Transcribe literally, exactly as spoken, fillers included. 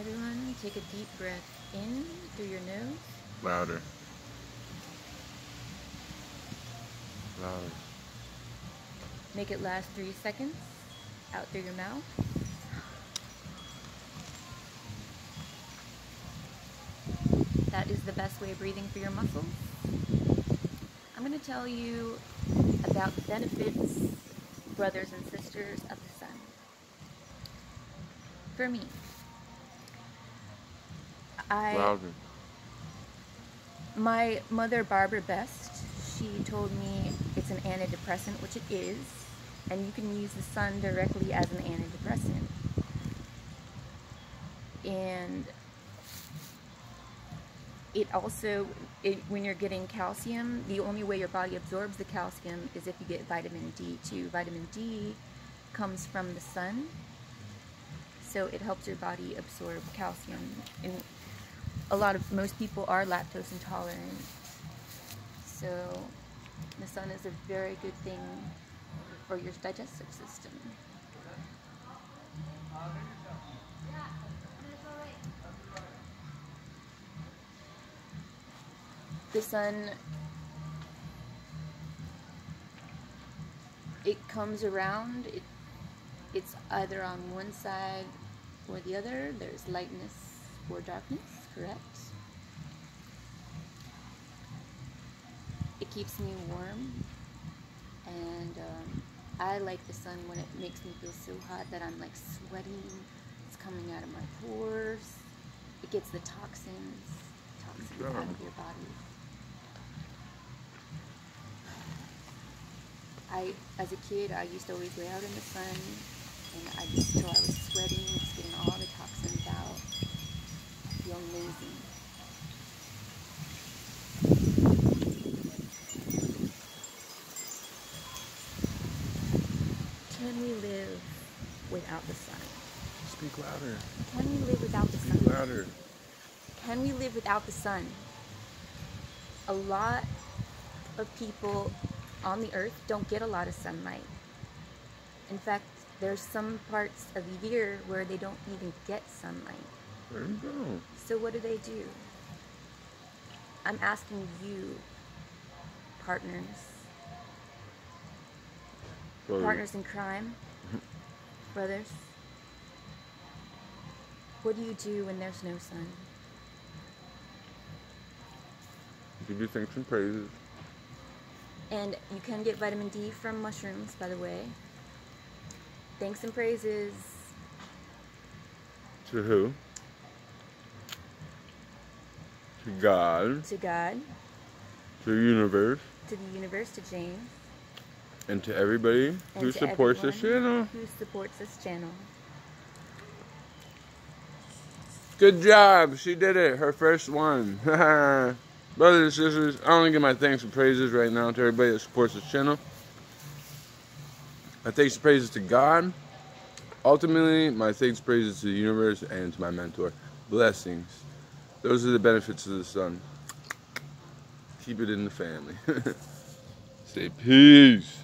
Everyone, take a deep breath in through your nose. Louder. Louder. Make it last three seconds. Out through your mouth. That is the best way of breathing for your muscles. I'm going to tell you about the benefits, brothers and sisters, of the sun. For me, I, Louder. my mother, Barbara Best, she told me it's an antidepressant, which it is, and you can use the sun directly as an antidepressant. And it also, it, when you're getting calcium, the only way your body absorbs the calcium is if you get vitamin D too. Vitamin D comes from the sun, so it helps your body absorb calcium. And a lot of, most people are lactose intolerant, so the sun is a very good thing for your digestive system. The sun, it comes around, it, it's either on one side or the other. There's lightness or darkness, correct? It keeps me warm, and um, I like the sun when it makes me feel so hot that I'm like sweating, it's coming out of my pores, it gets the toxins, toxins out of your body. I, as a kid, I used to always lay out in the sun, and I just, till I was sweating, just getting all the toxins out. I feel amazing. Can we live without the sun? Speak louder. Can we live without the sun? Speak louder. Can we live without the sun? A lot of people on the earth don't get a lot of sunlight. In fact, there's some parts of the year where they don't even get sunlight. There you go. So what do they do? I'm asking you, partners, Brother. partners in crime, brothers, what do you do when there's no sun? Give you thanks and praises. And you can get vitamin D from mushrooms, by the way. Thanks and praises. To who? To God. To God. To the universe. To the universe, to Jane. And to everybody and who to supports this channel. Who supports this channel. Good job. She did it. Her first one. Brothers and sisters, I want to give my thanks and praises right now to everybody that supports this channel. My thanks and praises to God. Ultimately, my thanks and praises to the universe and to my mentor. Blessings. Those are the benefits of the sun. Keep it in the family. Say peace.